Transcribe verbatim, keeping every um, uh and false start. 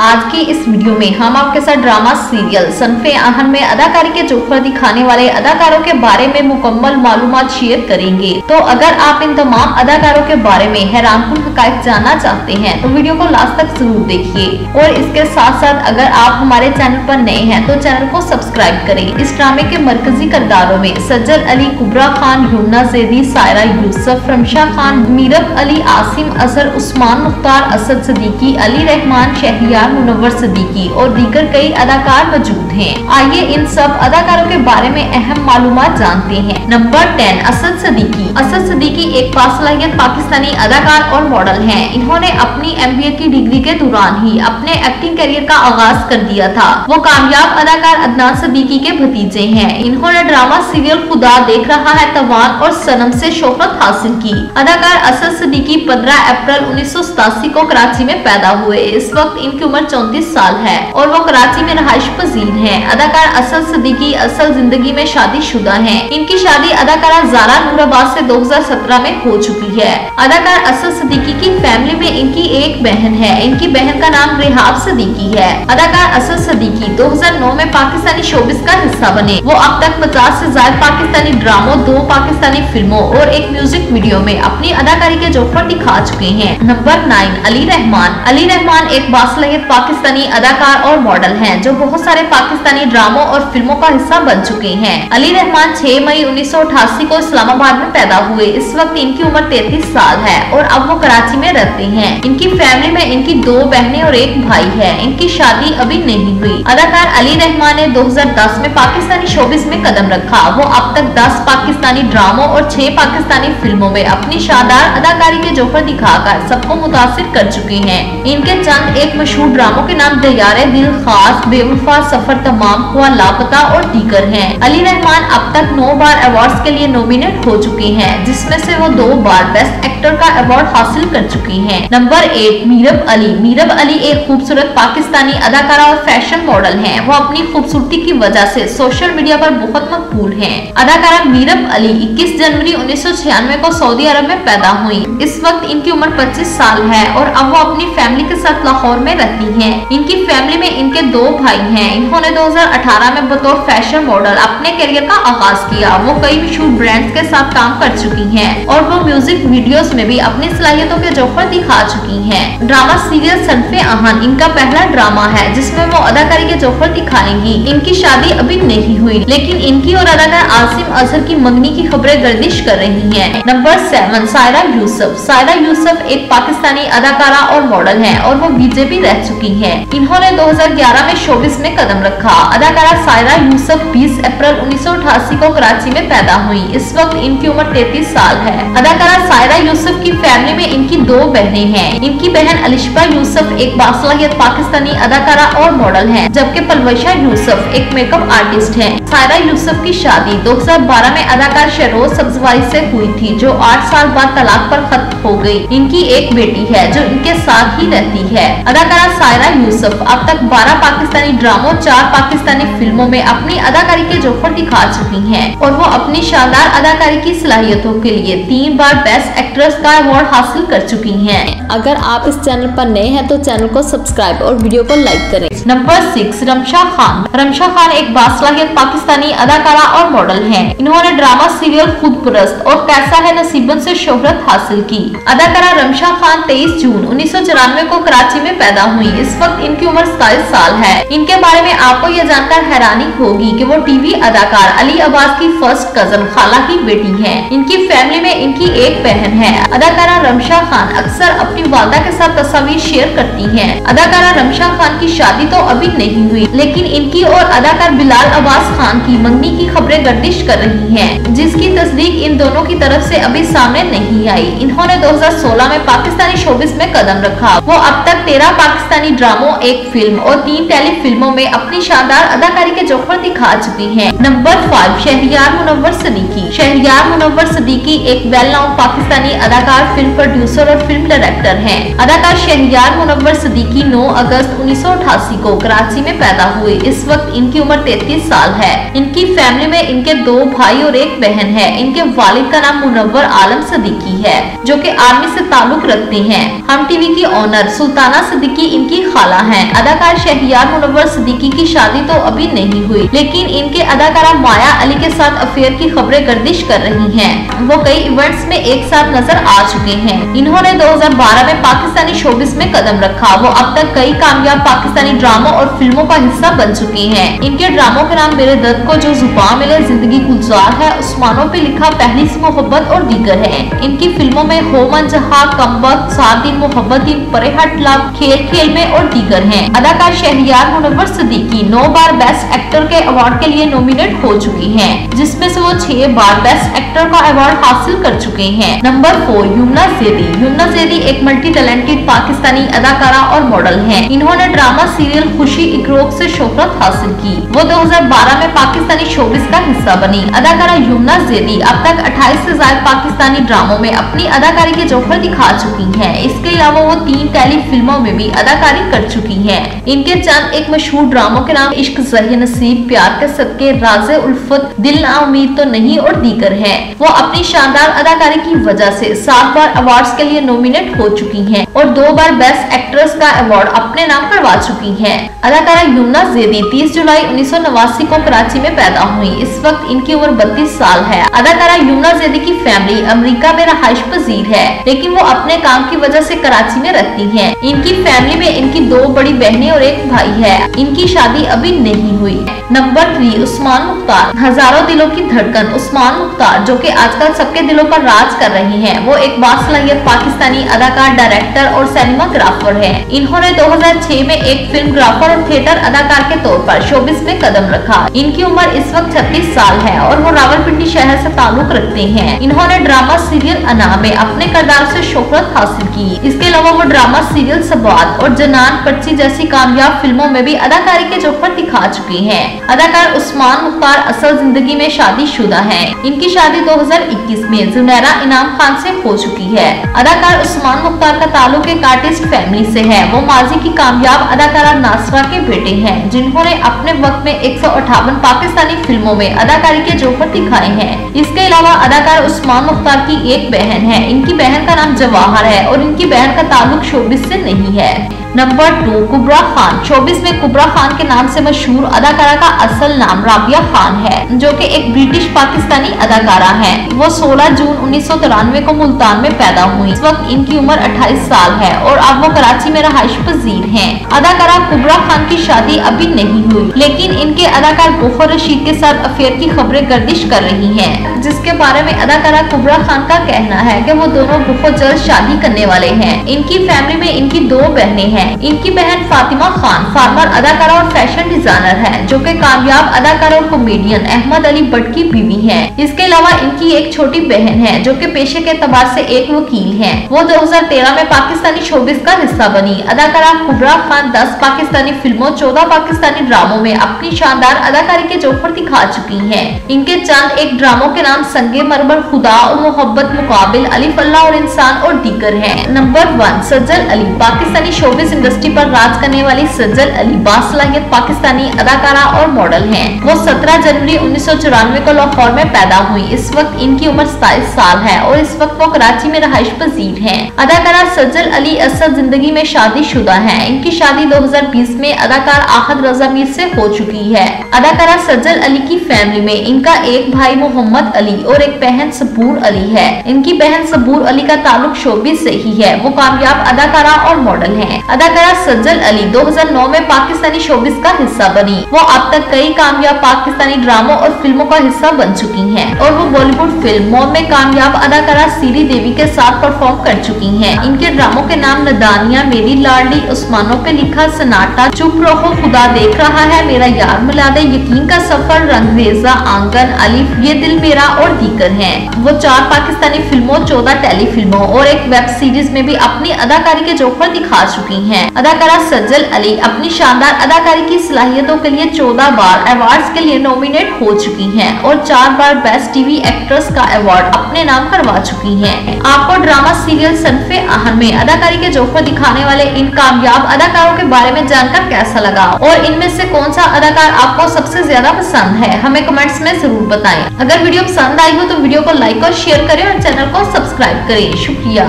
आज के इस वीडियो में हम आपके साथ ड्रामा सीरियल सिन्फ़-ए-आहान में अदाकारी के जोखर दिखाने वाले अदाकारों के बारे में मुकम्मल मालूमात शेयर करेंगे। तो अगर आप इन तमाम अदाकारों के बारे में हैरानकुन हक़ाइक़ जानना चाहते हैं तो वीडियो को लास्ट तक जरूर देखिए और इसके साथ साथ अगर आप हमारे चैनल पर नए हैं तो चैनल को सब्सक्राइब करें। इस ड्रामे के मरकजी किरदारों में सजल अली, कुबरा खान, युमना जैदी, सायरा यूसुफ, रमशा खान, मीरब अली, आसिम असर, उस्मान मुख्तार, असद सिद्दीकी, अली रहमान, शहरियार मुनव्वर सिद्दीकी और दीगर कई अदाकार मौजूद हैं। आइए इन सब अदाकारों के बारे में अहम मालूमात जानते हैं। Number ten, Asad Siddiqui. असद सिद्दीकी एक बासलाहियत पाकिस्तानी अदाकार और मॉडल हैं। इन्होंने अपनी एमबीए की डिग्री के दौरान ही अपने एक्टिंग करियर का आगाज कर दिया था। वो कामयाब अदाकार अदनान सिद्दीकी के भतीजे हैं। इन्होंने ड्रामा सीरियल खुदा देख रहा है, तवान और सनम से शोहरत हासिल की। अदाकार असद सिद्दीकी पंद्रह अप्रैल उन्नीस सौ सतासी को कराची में पैदा हुए। इस वक्त इनकी उम्र चौंतीस साल है और वो कराची में रहाइश पजीर है। अदाकार असद सिद्दीकी असल जिंदगी में शादीशुदा है। इनकी शादी अदाकारा ज़ारा नूर अब्बास से दो हज़ार सत्रह में हो चुकी है। अदाकार असद सिद्दीकी की फैमिली में इनकी एक बहन है। इनकी बहन का नाम रिहाब सिद्दीकी है। अदाकार असद सिद्दीकी दो हज़ार नौ में पाकिस्तानी शोबिस का हिस्सा बने। वो अब तक पचास से ज्यादा पाकिस्तानी ड्रामों, दो पाकिस्तानी फिल्मों और एक म्यूजिक वीडियो में अपनी अदाकारी के जोफर दिखा चुके हैं। Number nine, Ali Rahman. अली रहमान एक बासलाहियत पाकिस्तानी अदाकार और मॉडल हैं, जो बहुत सारे पाकिस्तानी ड्रामों और फिल्मों का हिस्सा बन चुके हैं। अली रहमान छह मई उन्नीस सौ अठासी को इस्लामाबाद में पैदा हुए। इस वक्त इनकी उम्र तैंतीस साल है और अब वो कराची में रहते हैं। इनकी फैमिली में इनकी दो बहनें और एक भाई है। इनकी शादी अभी नहीं हुई। अदाकार अली रहमान ने दो हज़ार दस में पाकिस्तानी शोबिस में कदम रखा। वो अब तक दस पाकिस्तानी ड्रामों और छह पाकिस्तानी फिल्मों में अपनी शानदार अदाकारी के जोफर दिखाकर सबको मुतासिर कर चुके हैं। इनके चंद एक मशहूर ड्रामों के नाम दयारे दिल, खास, बेवफा, सफर, तमाम हुआ, लापता और दीगर हैं। अली रहमान अब तक नौ बार अवार्ड्स के लिए नॉमिनेट हो चुके हैं, जिसमें से वो दो बार बेस्ट एक्टर का अवार्ड हासिल कर चुकी हैं। Number eight, Merub Ali. मीरब अली एक खूबसूरत पाकिस्तानी अदाकारा और फैशन मॉडल हैं। वो अपनी खूबसूरती की वजह से सोशल मीडिया पर बहुत मकबूल हैं। अदाकारा मीरब अली इक्कीस जनवरी उन्नीस सौ छियानवे को सऊदी अरब में पैदा हुई। इस वक्त इनकी उम्र पच्चीस साल है और अब वो अपनी फैमिली के साथ लाहौर में रहती हैं। इनकी फैमिली में इनके दो भाई हैं। इन्होंने दो हज़ार अठारह में बतौर फैशन मॉडल अपने करियर का आगाज किया। वो कई मशहूर ब्रांड्स के साथ काम कर चुकी हैं और वो म्यूजिक वीडियोस में भी अपनी सलाहियतों के जोफर दिखा चुकी हैं। ड्रामा सीरियल सिन्फ़-ए-आहान इनका पहला ड्रामा है जिसमें वो अदाकारी के जोफर दिखाएंगी। इनकी शादी अभी नहीं हुई, लेकिन इनकी और अदाकार आसिम अजहर की मंगनी की खबरें गर्दिश कर रही है। Number seven, Saira Yousuf. सायरा यूसुफ एक पाकिस्तानी अदाकारा और मॉडल है और वो बीजेपी रह चुकी हैं। इन्होंने दो हज़ार ग्यारह में शोबिस में कदम रखा। अदाकारा सायरा यूसुफ बीस अप्रैल उन्नीस सौ अठासी को कराची में पैदा हुई। इस वक्त इनकी उम्र तैंतीस साल है। अदाकारा सायरा यूसुफ की फैमिली में इनकी दो बहनें हैं। इनकी बहन अलिशा यूसफ एक बासलाहियत पाकिस्तानी अदाकारा और मॉडल है, जबकि पलवशा यूसफ एक मेकअप आर्टिस्ट है। सायरा यूसुफ की शादी दो हज़ार बारह में अदाकार शहरोज सब्जवारी से हुई थी, जो आठ साल बाद तलाक पर खत्म हो गई। इनकी एक बेटी है जो इनके साथ ही रहती है। अदाकारा सायरा यूसुफ अब तक बारह पाकिस्तानी ड्रामों, चार पाकिस्तानी फिल्मों में अपनी अदाकारी के जोफर दिखा चुकी हैं और वो अपनी शानदार अदाकारी की सलाहियतों के लिए तीन बार बेस्ट एक्ट्रेस का अवार्ड हासिल कर चुकी हैं। अगर आप इस चैनल पर नए हैं तो चैनल को सब्सक्राइब और वीडियो को लाइक करें। Number six, Ramsha Khan. रमशा खान एक बासलाहियत पाकिस्तानी अदाकारा और मॉडल है। इन्होंने ड्रामा सीरियल खुदपरस्त और कैसा है नसीबन से शोहरत हासिल की। अदाकारा रमशा खान तेईस जून उन्नीस सौ चौरानवे को कराची में पैदा हुई। इस वक्त इनकी उम्र सताईस साल है। इनके बारे में आपको यह जानकर हैरानी होगी कि वो टीवी अदाकार अली अब्बास की फर्स्ट कजन खाला की बेटी हैं। इनकी फैमिली में इनकी एक बहन है। अदाकारा रमशा खान अक्सर अपनी वालदा के साथ तस्वीर शेयर करती हैं। अदाकारा रमशा खान की शादी तो अभी नहीं हुई, लेकिन इनकी और अदाकार बिलाल अब्बास खान की मंगनी की खबरें गर्दिश कर रही है, जिसकी तस्दीक इन दोनों की तरफ से अभी सामने नहीं आई। इन्होंने दो हजार सोलह में पाकिस्तानी शोबिस में कदम रखा। वो अब तक तेरह पाकिस्तानी ड्रामों, एक फिल्म और तीन टेली फिल्मों में अपनी शानदार अदाकारी के जोखर दिखा चुकी हैं। Number five, Shehryar Munawar Siddiqui. शहरियार मुनव्वर सिद्दीकी एक वेल नोन पाकिस्तानी अदाकार, फिल्म प्रोड्यूसर और फिल्म डायरेक्टर हैं। अदाकार शहरियार मुनव्वर सिद्दीकी नौ अगस्त उन्नीस सौ अठासी को कराची में पैदा हुए। इस वक्त इनकी उम्र तैंतीस साल है। इनकी फैमिली में इनके दो भाई और एक बहन है। इनके वालिद का नाम मुनव्वर आलम सिद्दीकी है, जो की आर्मी से ताल्लुक रखते हैं। हम टीवी की ऑनर सुल्ताना सिद्दीकी की खाला हैं। अदाकार शहरयार मुनव्वर सिद्दीकी की शादी तो अभी नहीं हुई, लेकिन इनके अदाकारा माया अली के साथ अफेयर की खबरें गर्दिश कर रही हैं। वो कई इवेंट्स में एक साथ नजर आ चुके हैं। इन्होंने दो हज़ार बारह में पाकिस्तानी शोबिस में कदम रखा। वो अब तक कई कामयाब पाकिस्तानी ड्रामों और फिल्मों का हिस्सा बन चुके हैं। इनके ड्रामों के नाम मेरे दर्द को जो जुबा मिले, जिंदगी गुलजार है, उस्मानों पे लिखा, पहली सी मोहब्बत और दीगर है। इनकी फिल्मों में होमन जहा, कम वक्त, सात दिन, मोहब्बत दिन, परे हट लाभ, खेल खेल में और दीगर हैं। अदाकार शहरयार मुनव्वर सिद्दीकी नौ बार बेस्ट एक्टर के अवार्ड के लिए नॉमिनेट हो चुकी हैं, जिसमें से वो छह बार बेस्ट एक्टर का अवार्ड हासिल कर चुके हैं। Number four, Yumna Zaidi. युमना ज़ैदी एक मल्टी टैलेंटेड पाकिस्तानी अदाकारा और मॉडल हैं। इन्होंने ड्रामा सीरियल खुशी इकरोक से शोहरत हासिल की। वो दो हज़ार बारह में पाकिस्तानी शोबिस का हिस्सा बनी। अदाकारा युमना ज़ैदी अब तक अट्ठाईस से ज्यादा पाकिस्तानी ड्रामों में अपनी अदाकारी के जौहर दिखा चुकी हैं। इसके अलावा वो तीन टेली फिल्मों में भी अदाकारी कर चुकी हैं। इनके चंद एक मशहूर ड्रामों के नाम इश्क, ज़रिए नसीब, प्यार के सदके, राज़े उल्फत, दिल ना उम्मीद तो नहीं और दीगर है। वो अपनी शानदार अदाकारी की वजह से सात बार अवार्ड्स के लिए नॉमिनेट हो चुकी हैं और दो बार बेस्ट एक्ट्रेस का अवार्ड अपने नाम करवा चुकी हैं। अदाकारा युमना ज़ैदी तीस जुलाई उन्नीस सौ नवासी को कराची में पैदा हुई। इस वक्त इनकी उम्र बत्तीस साल है। अदाकारा युमना ज़ैदी की फैमिली अमेरिका में रहाइश पजीर है, लेकिन वो अपने काम की वजह से कराची में रहती है। इनकी फैमिली में इनकी दो बड़ी बहनें और एक भाई है। इनकी शादी अभी नहीं हुई। Number three, Usman Mukhtar. हजारों दिलों की धड़कन उस्मान मुख्तार, जो की आजकल सबके दिलों पर राज कर रही है, वो एक बासलायत पाकिस्तानी अदाकार, डायरेक्टर और सिनेमाग्राफर हैं। इन्होंने दो हज़ार छह में एक फिल्मग्राफर और थिएटर अदाकार के तौर पर शोबिस में कदम रखा। इनकी उम्र इस वक्त छत्तीस साल है और वो रावलपिंडी शहर से ताल्लुक रखते हैं। इन्होंने ड्रामा सीरियल अना में अपने किरदार से शोहरत हासिल की। इसके अलावा वो ड्रामा सीरियल सबात और जनान पर्ची जैसी कामयाब फिल्मों में भी अदाकारी के जौहर दिखा चुकी है। अदाकार उस्मान मुख्तार असल जिंदगी में शादीशुदा है। इनकी शादी दो हज़ार इक्कीस में जुमेरा इनाम खान से हो चुकी है। अदाकार उस्मान मुख्तार का ताल्लुक एक आर्टिस्ट फैमिली से है। वो माजी की कामयाब अदाकारा नासरा के बेटे हैं, जिन्होंने अपने वक्त में एक सौ अठावन पाकिस्तानी फिल्मों में अदाकारी के जौहर दिखाए हैं। इसके अलावा अदाकार उस्मान मुख्तार की एक बहन है। इनकी बहन का नाम जवाहर है और इनकी बहन का ताल्लुक शोबिस से नहीं है। Number two, Kubra Khan. Showbiz में कुबरा खान के नाम से मशहूर अदाकारा का असल नाम राबिया खान है, जो कि एक ब्रिटिश पाकिस्तानी अदाकारा है। वो सोलह जून उन्नीस सौ तिरानवे को मुल्तान में पैदा हुई। इस वक्त इनकी उम्र अट्ठाईस साल है और अब वो कराची में रहाइश पजीर है। अदाकारा कुबरा खान की शादी अभी नहीं हुई, लेकिन इनके अदाकार बुखर रशीद के साथ अफेयर की खबरें गर्दिश कर रही है, जिसके बारे में अदाकारा कुबरा खान का कहना है की वो दोनों बहुत जल्द शादी करने वाले है। इनकी फैमिली में इनकी दो बहनें हैं। इनकी बहन फातिमा खान फार्मर अदाकारा और फैशन डिजाइनर है, जो कि कामयाब अदाकारा और कॉमेडियन अहमद अली बट की बीवी है। इसके अलावा इनकी एक छोटी बहन है, जो कि पेशे के एतबार से एक वकील है। वो दो हज़ार तेरह में पाकिस्तानी शोबिस का हिस्सा बनी। अदाकारा कुबरा खान दस पाकिस्तानी फिल्मों, चौदह पाकिस्तानी ड्रामों में अपनी शानदार अदाकारी के जौहर दिखा चुकी है। इनके चंद एक ड्रामों के नाम संगे मरमर, खुदा और मोहब्बत, मुकाबिल, अली फल्ला और इंसान और दीगर है। Number one, Sajal Ali. Pakistani showbiz industry पर राज करने वाली सज्जल अली बासलायत पाकिस्तानी अदाकारा और मॉडल हैं। वो सत्रह जनवरी उन्नीस सौ चौरानवे को लाहौर में पैदा हुई। इस वक्त इनकी उम्र सताईस साल है और इस वक्त वो कराची में रहाइश पजीर हैं। अदाकारा सज्जल अली असल जिंदगी में शादीशुदा हैं। इनकी शादी दो हज़ार बीस में अदाकार आहद रजा मीर से हो चुकी है। अदाकारा सज्जल अली की फैमिली में इनका एक भाई मोहम्मद अली और एक बहन सबूर अली है। इनकी बहन सबूर अली का ताल्लुक शोबिस से ही है। वो कामयाब अदाकारा और मॉडल है। अदाकारा सज्जल अली दो हज़ार नौ में पाकिस्तानी शोबिस का हिस्सा बनी। वो अब तक कई कामयाब पाकिस्तानी ड्रामों और फिल्मों का हिस्सा बन चुकी हैं और वो बॉलीवुड फिल्म मॉम में कामयाब अदाकारा श्रीदेवी के साथ परफॉर्म कर चुकी हैं। इनके ड्रामों के नाम नदानिया, मेरी लाडली, उस्मानों पे लिखा, सनाटा, चुप रहो, खुदा देख रहा है, मेरा यार मिला दे, यकीन का सफर, रंगरेजा, आंगन, अलिफ, ये दिल मेरा और दीगर है। वो चार पाकिस्तानी फिल्मों, चौदह टेली फिल्मों और एक वेब सीरीज में भी अपनी अदाकारी के जौहर दिखा चुकी है। अदाकारा सज्जल अली अपनी शानदार अदाकारी की सलाहियतों के लिए चौदह बार अवार्ड्स के लिए नॉमिनेट हो चुकी हैं और चार बार बेस्ट टीवी एक्ट्रेस का अवार्ड अपने नाम करवा चुकी हैं। आपको ड्रामा सीरियल सिन्फ़-ए-आहान में अदाकारी के जौहर दिखाने वाले इन कामयाब अदाकारों के बारे में जानकर कैसा लगा और इनमें से कौन सा अदाकार आपको सबसे ज्यादा पसंद है, हमें कमेंट्स में जरूर बताएं। अगर वीडियो पसंद आई हो तो वीडियो को लाइक और शेयर करें और चैनल को सब्सक्राइब करें। शुक्रिया।